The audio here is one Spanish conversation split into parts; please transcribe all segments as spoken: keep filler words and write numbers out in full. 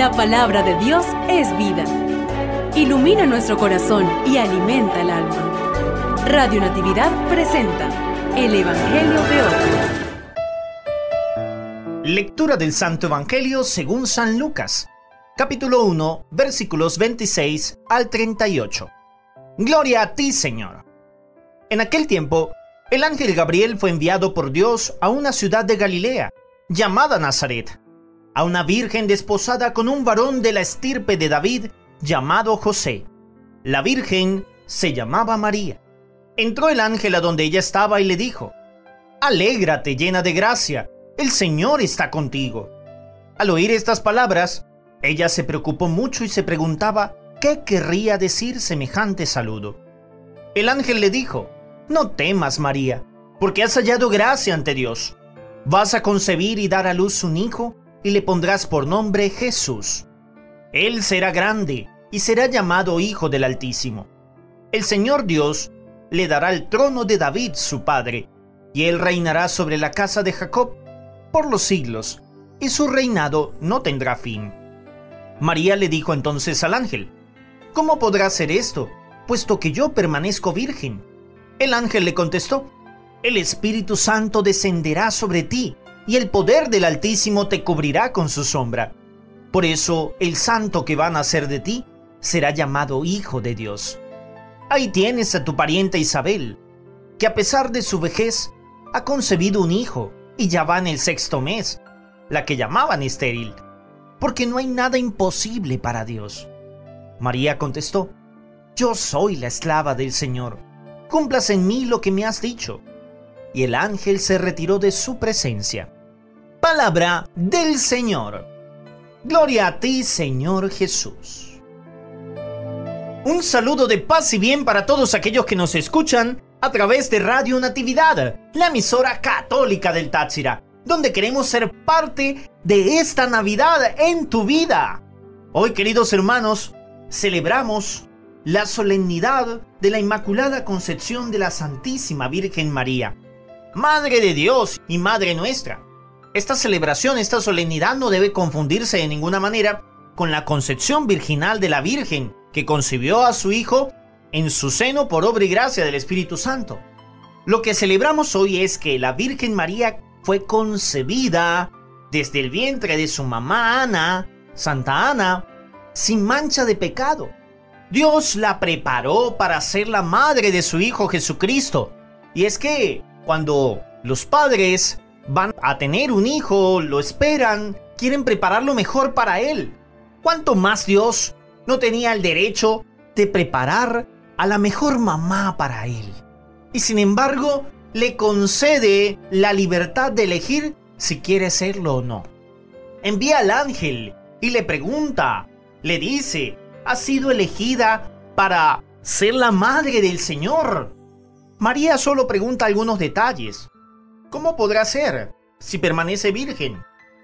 La palabra de Dios es vida. Ilumina nuestro corazón y alimenta el alma. Radio Natividad presenta el Evangelio de hoy. Lectura del Santo Evangelio según San Lucas, capítulo uno, versículos veintiséis al treinta y ocho. Gloria a ti, Señor. En aquel tiempo, el ángel Gabriel fue enviado por Dios a una ciudad de Galilea, llamada Nazaret, a una virgen desposada con un varón de la estirpe de David, llamado José. La virgen se llamaba María. Entró el ángel a donde ella estaba y le dijo: «Alégrate, llena de gracia, el Señor está contigo». Al oír estas palabras, ella se preocupó mucho y se preguntaba qué querría decir semejante saludo. El ángel le dijo: «No temas, María, porque has hallado gracia ante Dios. Vas a concebir y dar a luz un hijo, y le pondrás por nombre Jesús. Él será grande y será llamado Hijo del Altísimo. El Señor Dios le dará el trono de David su padre, y él reinará sobre la casa de Jacob por los siglos, y su reinado no tendrá fin». María le dijo entonces al ángel: «¿Cómo podrá ser esto, puesto que yo permanezco virgen?». El ángel le contestó: «El Espíritu Santo descenderá sobre ti, y el poder del Altísimo te cubrirá con su sombra. Por eso el santo que va a nacer de ti será llamado Hijo de Dios. Ahí tienes a tu parienta Isabel, que a pesar de su vejez ha concebido un hijo y ya va en el sexto mes, la que llamaban estéril, porque no hay nada imposible para Dios». María contestó: «Yo soy la esclava del Señor, cumplas en mí lo que me has dicho». Y el ángel se retiró de su presencia. Palabra del Señor. Gloria a ti, Señor Jesús. Un saludo de paz y bien para todos aquellos que nos escuchan a través de Radio Natividad, la emisora católica del Táchira, donde queremos ser parte de esta Navidad en tu vida. Hoy, queridos hermanos, celebramos la solemnidad de la Inmaculada Concepción de la Santísima Virgen María, Madre de Dios y Madre nuestra. Esta celebración, esta solemnidad no debe confundirse de ninguna manera con la concepción virginal de la Virgen, que concibió a su Hijo en su seno por obra y gracia del Espíritu Santo. Lo que celebramos hoy es que la Virgen María fue concebida desde el vientre de su mamá Ana, Santa Ana, sin mancha de pecado. Dios la preparó para ser la madre de su Hijo Jesucristo. Y es que cuando los padres van a tener un hijo, lo esperan, quieren prepararlo mejor para él. ¿Cuánto más Dios no tenía el derecho de preparar a la mejor mamá para él? Y sin embargo, le concede la libertad de elegir si quiere serlo o no. Envía al ángel y le pregunta, le dice: ¿has sido elegida para ser la madre del Señor? María solo pregunta algunos detalles. ¿Cómo podrá ser si permanece virgen?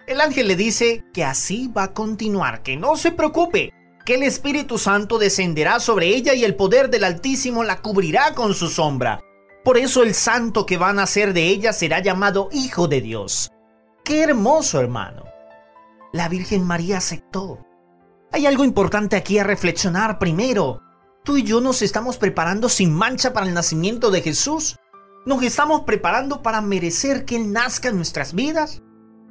El ángel le dice que así va a continuar, que no se preocupe, que el Espíritu Santo descenderá sobre ella y el poder del Altísimo la cubrirá con su sombra. Por eso el santo que va a nacer de ella será llamado Hijo de Dios. ¡Qué hermoso, hermano! La Virgen María aceptó. Hay algo importante aquí a reflexionar primero. Tú y yo nos estamos preparando sin mancha para el nacimiento de Jesús. ¿Nos estamos preparando para merecer que Él nazca en nuestras vidas?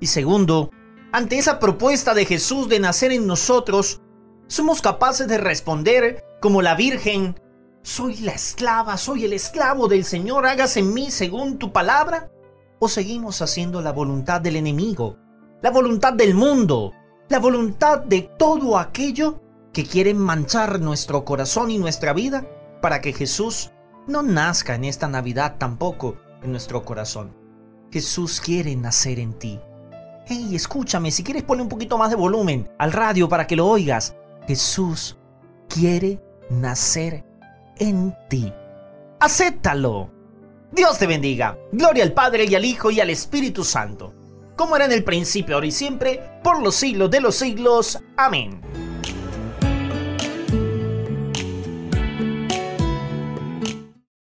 Y segundo, ante esa propuesta de Jesús de nacer en nosotros, ¿somos capaces de responder como la Virgen: soy la esclava, soy el esclavo del Señor, hágase en mí según tu palabra? ¿O seguimos haciendo la voluntad del enemigo, la voluntad del mundo, la voluntad de todo aquello que quiere manchar nuestro corazón y nuestra vida para que Jesús no nazca en esta Navidad tampoco en nuestro corazón? Jesús quiere nacer en ti. Hey, escúchame, si quieres ponle un poquito más de volumen al radio para que lo oigas. Jesús quiere nacer en ti. ¡Acéptalo! Dios te bendiga. Gloria al Padre y al Hijo y al Espíritu Santo, como era en el principio, ahora y siempre, por los siglos de los siglos. Amén.